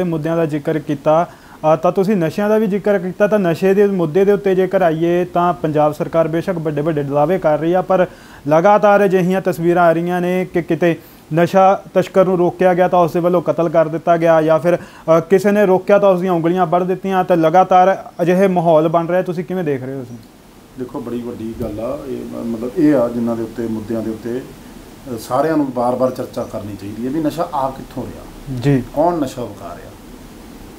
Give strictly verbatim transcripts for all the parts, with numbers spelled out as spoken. ਦੇ ਮੁੱਦਿਆਂ ਦਾ ਜ਼ਿਕਰ ਕੀਤਾ ਤਾਂ ਤੁਸੀਂ ਨਸ਼ਿਆਂ ਦਾ ਵੀ ਜ਼ਿਕਰ ਕੀਤਾ। ਤਾਂ ਨਸ਼ੇ ਦੇ ਮੁੱਦੇ ਦੇ ਉੱਤੇ ਜੇਕਰ ਆਈਏ ਤਾਂ ਪੰਜਾਬ ਸਰਕਾਰ ਬੇਸ਼ੱਕ ਵੱਡੇ ਵੱਡੇ ਦਾਅਵੇ ਕਰ ਰਹੀ ਆ, ਪਰ ਲਗਾਤਾਰ ਅਜਿਹੀਆਂ ਤਸਵੀਰਾਂ ਆ ਰਹੀਆਂ ਨੇ ਕਿ ਕਿਤੇ नशा तस्कर नूं रोकिया गया तो उसके वालों कतल कर दिता गया, या फिर किसी ने रोकिया तो उसकी उंगलियां बढ़ दित्तियां। तो लगातार अजिहे माहौल बन रहा है, तुसीं किवें देख रहे हो इसे? देखो बड़ी वड्डी गल आ, मतलब ये आ जिन्हां दे उत्ते मुद्दियां दे उत्ते सारिआं नूं बार बार चर्चा करनी चाहीदी है भी नशा आ कित्थों रिहा जी, कौन नशा वका रिहा,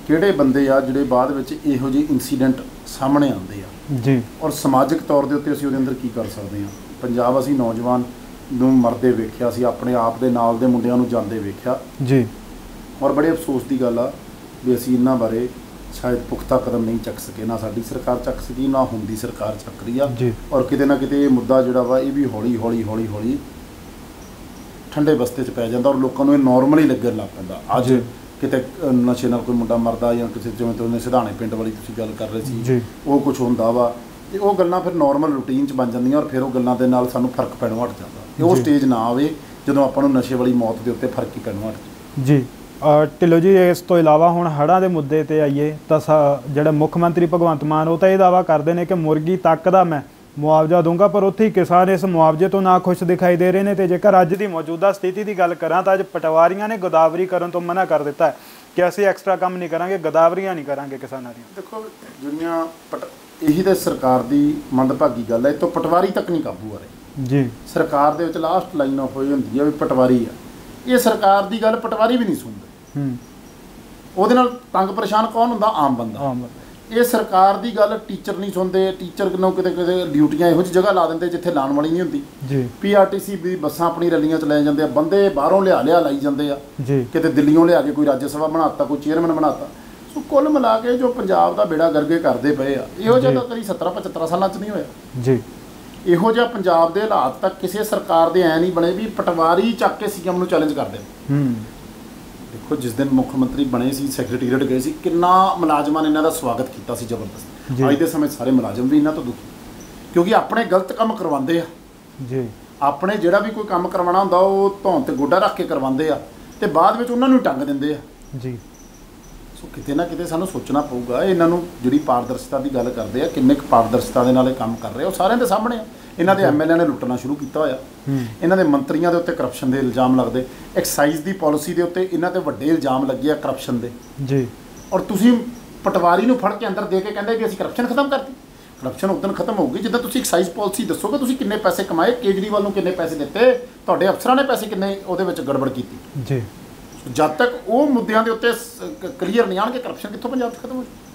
किहड़े बंदे आ जिहड़े बाद विच इहो जिहे इंसीडेंट सामने आउंदे आ जी, और समाजिक तौर दे उत्ते असीं उहदे अंदर की कर सकदे हां। पंजाब असीं नौजवान ਨੂੰ ਮਰਦੇ ਵੇਖਿਆ ਸੀ, ਆਪਣੇ ਆਪ ਦੇ ਨਾਲ ਦੇ ਮੁੰਡਿਆਂ ਨੂੰ ਜਾਂਦੇ ਵੇਖਿਆ ਜੀ, ਔਰ ਬੜੇ ਅਫਸੋਸ ਦੀ ਗੱਲ ਆ ਵੀ ਅਸੀਂ ਇਹਨਾਂ ਬਾਰੇ ਸ਼ਾਇਦ ਪੁਖਤਾ ਕਦਮ ਨਹੀਂ ਚੱਕ ਸਕੇ, ਨਾ ਸਾਡੀ ਸਰਕਾਰ ਚੱਕ ਸਕੀ ਨਾ ਹੁੰਦੀ ਸਰਕਾਰ ਚੱਕ ਰਹੀ ਆ। ਔਰ ਕਿਤੇ ਨਾ ਕਿਤੇ ਇਹ ਮੁੱਦਾ ਜਿਹੜਾ ਵਾ ਇਹ ਵੀ ਹੌਲੀ ਹੌਲੀ ਹੌਲੀ ਹੌਲੀ ਠੰਡੇ ਬਸਤੇ 'ਚ ਪੈ ਜਾਂਦਾ ਔਰ ਲੋਕਾਂ ਨੂੰ ਇਹ ਨੋਰਮਲ ਹੀ ਲੱਗਣ ਲੱਗ ਪੈਂਦਾ। ਅੱਜ ਕਿਤੇ ਨਸ਼ੇ ਨਾਲ ਕੋਈ ਮੁੰਡਾ ਮਰਦਾ ਜਾਂ ਕਿਸੇ ਜਿਵੇਂ ਤੋਂ ਸਿਧਾਣੇ ਪਿੰਡ ਵਾਲੀ ਤੁਸੀਂ ਗੱਲ ਕਰ ਰਹੇ ਸੀ ਉਹ ਕੁਛ ਹੁੰਦਾ ਵਾ ਤੇ ਉਹ ਗੱਲਾਂ ਫਿਰ ਨੋਰਮਲ ਰੂਟੀਨ 'ਚ ਬਣ ਜਾਂਦੀਆਂ ਔਰ ਫਿਰ ਉਹ ਗੱਲਾਂ ਦੇ ਨਾਲ ਸਾਨੂੰ ਫਰਕ ਪੈਣੋਂ ਹਟ ਜਾਂਦਾ। ਉਹ ਸਟੇਜ ਨਾ ਆਵੇ ਜਦੋਂ ਆਪਾਂ ਨੂੰ ਨਸ਼ੇ ਵਾਲੀ ਮੌਤ ਦੇ ਉੱਤੇ ਫਰਕ ਹੀ ਪੈਣੋਂ ਹਟ ਜੀ। ਢਿੱਲੋਂ ਜੀ ਇਸ ਤੋਂ ਇਲਾਵਾ ਹੁਣ ਹੜ੍ਹਾਂ ਦੇ ਮੁੱਦੇ 'ਤੇ ਆਈਏ ਤਾਂ ਜਿਹੜਾ ਮੁੱਖ ਮੰਤਰੀ ਭਗਵੰਤ ਮਾਨ ਉਹ ਤਾਂ ਇਹ ਦਾਅਵਾ ਕਰਦੇ ਨੇ ਕਿ ਮੁਰਗੀ ਤੱਕ ਦਾ ਮੈਂ ਮੁਆਵਜ਼ਾ ਦੂੰਗਾ, ਪਰ ਉੱਥੇ ਹੀ ਕਿਸਾਨ ਇਸ ਮੁਆਵਜ਼ੇ ਤੋਂ ਨਾ ਖੁਸ਼ ਦਿਖਾਈ ਦੇ ਰਹੇ ਨੇ। ਤੇ ਜੇਕਰ ਅੱਜ ਦੀ ਮੌਜੂਦਾ ਸਥਿਤੀ ਦੀ ਗੱਲ ਕਰਾਂ ਤਾਂ ਅੱਜ ਪਟਵਾਰੀਆਂ ਨੇ ਗੋਦਾਵਰੀ ਕਰਨ ਤੋਂ ਮਨਾ ਕਰ ਦਿੱਤਾ ਹੈ ਕਿ ਅਸੀਂ ਐਕਸਟਰਾ ਕੰਮ ਨਹੀਂ ਕਰਾਂਗੇ, ਗੋਦਾਵਰੀਆਂ ਨਹੀਂ ਕਰਾਂਗੇ ਕਿਸਾਨਾਂ ਦੀਆਂ। ਦੇਖੋ ਦੁਨੀਆ ਪਟ ਇਹੀ ਤਾਂ ਸਰਕਾਰ ਦੀ ਮੰਦਭਾਗੀ ਗੱਲ ਹੈ, ਇਹ ਤੋਂ ਪਟਵਾਰੀ ਤੱਕ ਨਹੀਂ ਕਾਬੂ ਆ ਰਹੀ ਜੀ। ਸਰਕਾਰ ਦੇ ਵਿੱਚ ਲਾਸਟ ਲਾਈਨ ਆਫ ਹੋਈ ਹੁੰਦੀ ਆ ਵੀ ਪਟਵਾਰੀ ਆ, ਇਹ ਸਰਕਾਰ ਦੀ ਗੱਲ ਪਟਵਾਰੀ ਵੀ ਨਹੀਂ ਸੁਣਦੇ, ਉਹਦੇ ਨਾਲ ਤੰਗ ਪਰੇਸ਼ਾਨ ਕੌਣ ਹੁੰਦਾ? ਆਮ ਬੰਦਾ। ਇਹ ਸਰਕਾਰ ਦੀ ਗੱਲ ਟੀਚਰ ਨਹੀਂ ਸੁਣਦੇ, ਟੀਚਰ ਨੂੰ ਕਿਤੇ ਕਿਤੇ ਡਿਊਟੀਆਂ ਇਹੋ ਜਿਹੀ ਜਗ੍ਹਾ ਲਾ ਦਿੰਦੇ ਜਿੱਥੇ ਲਾਉਣ ਵਾਲੀ ਨਹੀਂ ਹੁੰਦੀ ਜੀ। ਪੀ ਆਰ ਟੀ ਸੀ ਵੀ ਬੱਸਾਂ ਆਪਣੀ ਰੈਲੀਆਂ ਚਲਾਏ ਜਾਂਦੇ ਆ, ਬੰਦੇ ਬਾਹਰੋਂ ਲਿਆ ਲਿਆ ਲਾਈ ਜਾਂਦੇ ਆ, ਕਿਤੇ ਦਿੱਲੀੋਂ ਲਿਆ ਕੇ ਕੋਈ ਰਾਜ ਸਭਾ ਬਣਾਤਾ, ਕੋਈ ਚੇਅਰਮੈਨ ਬਣਾਤਾ। ਸੋ ਕੁੱਲ ਮਿਲਾ ਕੇ ਜੋ ਪੰਜਾਬ ਦਾ ਬੇੜਾ ਗਰਗੇ ਕਰਦੇ ਪਏ ਆ ਇਹੋ ਜਿਹਾ ਤਾਂ ਕਦੀ ਸੱਤਰਾਂ ਪਚੱਤਰਾਂ ਸਾਲਾਂ 'ਚ ਨਹੀਂ ਹੋਇਆ ਜੀ। ਇਹੋ ਜਿਹਾ ਪੰਜਾਬ ਦੇ ਹਾਲਾਤ ਤਾਂ ਕਿਸੇ ਸਰਕਾਰ ਦੇ ਐਂ ਨਹੀਂ ਬਣੇ ਵੀ ਪਟਵਾਰੀ ਚੱਕ ਕੇ ਸੀ ਐਮ ਨੂੰ ਚੈਲੰਜ ਕਰਦੇ ਹੂੰ। ਦੇਖੋ ਜਿਸ ਦਿਨ ਮੁੱਖ ਮੰਤਰੀ ਬਣੇ ਸੀ ਸੈਕਟਰੀਏਟ ਗਏ ਸੀ, ਕਿੰਨਾ ਮੁਲਾਜ਼ਮਾਂ ਨੇ ਇਹਨਾਂ ਦਾ ਸਵਾਗਤ ਕੀਤਾ ਸੀ ਜ਼ਬਰਦਸਤ। ਅੱਜ ਦੇ ਸਮੇਂ ਸਾਰੇ ਮੁਲਾਜ਼ਮ ਵੀ ਇਹਨਾਂ ਤੋਂ ਦੁਖੀ ਕਿਉਂਕਿ ਆਪਣੇ ਗਲਤ ਕੰਮ ਕਰਵਾਉਂਦੇ ਆ ਜੀ। ਆਪਣੇ ਜਿਹੜਾ ਵੀ ਕੋਈ ਕੰਮ ਕਰਵਾਉਣਾ ਹੁੰਦਾ ਉਹ ਧੌਣ ਤੇ ਗੋਡਾ ਰੱਖ ਕੇ ਕਰਵਾਉਂਦੇ ਆ ਤੇ ਬਾਅਦ ਵਿੱਚ ਉਹਨਾਂ ਨੂੰ ਟੰਗ ਦਿੰਦੇ ਆ ਜੀ। ਕਿਤੇ ਨਾ ਕਿਤੇ ਸਾਨੂੰ ਸੋਚਣਾ ਪਊਗਾ ਇਹਨਾਂ ਨੂੰ ਜਿਹੜੀ ਪਾਰਦਰਸ਼ਤਾ ਦੀ ਗੱਲ ਕਰਦੇ ਆ ਕਿੰਨੇ ਕੁ ਪਾਰਦਰਸ਼ਤਾ ਦੇ ਨਾਲ ਇਹ ਕੰਮ ਕਰ ਰਹੇ ਹੋ ਸਾਰਿਆਂ ਦੇ ਸਾਹਮਣੇ। ਇਹਨਾਂ ਦੇ ਐਮ ਐਲ ਏ ਨੇ ਲੁੱਟਣਾ ਸ਼ੁਰੂ ਕੀਤਾ ਹੋਇਆ, ਇਹਨਾਂ ਦੇ ਮੰਤਰੀਆਂ ਦੇ ਉੱਤੇ ਕਰਪਸ਼ਨ ਦੇ ਇਲਜ਼ਾਮ ਲੱਗਦੇ, ਐਕਸਾਈਜ਼ ਦੀ ਪਾਲਿਸੀ ਦੇ ਉੱਤੇ ਇਹਨਾਂ ਤੇ ਵੱਡੇ ਇਲਜ਼ਾਮ ਲੱਗੇ ਆ ਕਰਪਸ਼ਨ ਦੇ ਜੀ। ਔਰ ਤੁਸੀਂ ਪਟਵਾਰੀ ਨੂੰ ਫੜ ਕੇ ਅੰਦਰ ਦੇ ਕੇ ਕਹਿੰਦੇ ਵੀ ਅਸੀਂ ਕਰਪਸ਼ਨ ਖਤਮ ਕਰਤੀ। ਕਰਪਸ਼ਨ ਉਦੋਂ ਖਤਮ ਹੋਊਗੀ ਜਦੋਂ ਤੁਸੀਂ ਐਕਸਾਈਜ਼ ਪਾਲਿਸੀ ਦੱਸੋਗੇ ਤੁਸੀਂ ਕਿੰਨੇ ਪੈਸੇ ਕਮਾਏ, ਕੇਜਰੀਵਾਲ ਨੂੰ ਕਿੰਨੇ ਪੈਸੇ ਦਿੱਤੇ, ਤੁਹਾਡੇ ਅਫਸਰਾਂ ਨੇ ਪੈਸੇ ਕਿੰਨੇ ਉਹਦੇ ਵਿੱਚ ਗੜਬੜ ਕੀਤੀ ਜੀ। जब तक वो मुद्दों के उत्ते क्लीयर नहीं आएंगे करप्शन कितों पंजाब खत्म हो जाए।